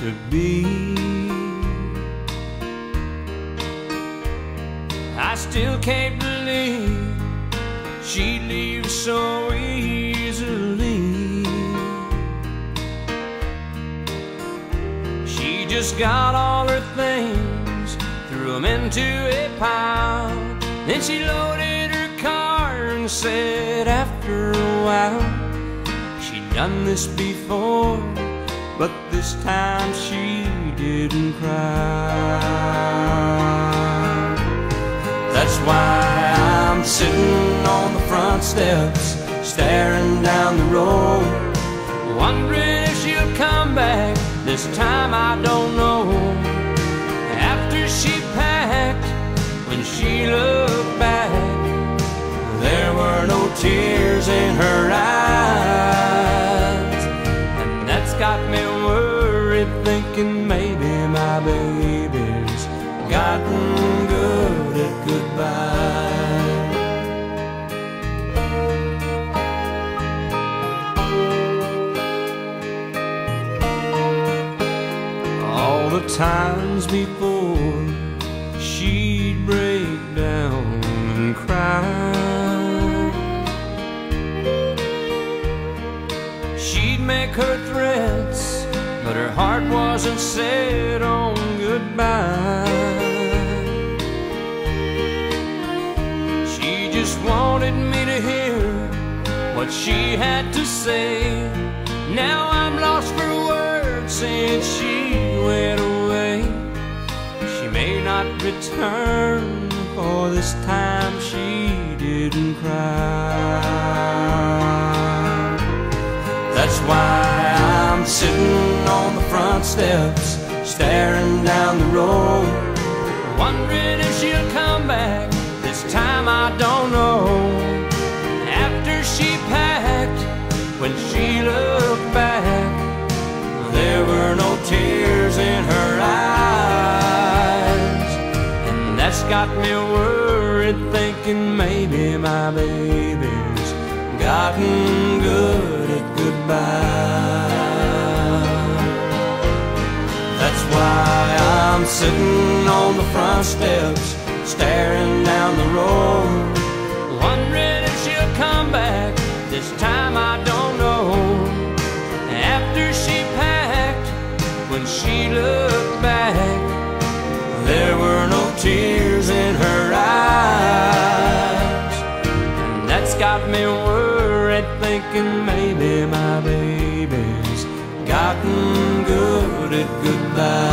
to be. I still can't believe she leaves so easily. She just got all her things, threw them into a pile, then she loaded her car and said after a while, she'd done this before, but this time she didn't cry. That's why I'm sitting on the front steps, staring down the road, wondering if she'll come back. This time I don't know. After she packed, when she looked back, there were no tears in her eyes, and that's got me worried, thinking maybe my baby's gotten good at goodbye. The times before she'd break down and cry, she'd make her threats, but her heart wasn't set on goodbye. She just wanted me to hear what she had to say. Now I'm lost for words since she went away. She may not return, for this time she didn't cry. That's why I'm sitting on the front steps, staring down the road, wondering if she'll come back. This time I don't know. After she packed, when she looked back, there were no tears in her eyes, and that's got me worried, thinking maybe my baby's gotten good at goodbye. That's why I'm sitting on the front steps, staring down the road, wondering if she'll come back. This time I don't know. After she packed, when she looked back, there were no tears in her eyes, and that's got me worried, thinking maybe my baby's gotten good at goodbye.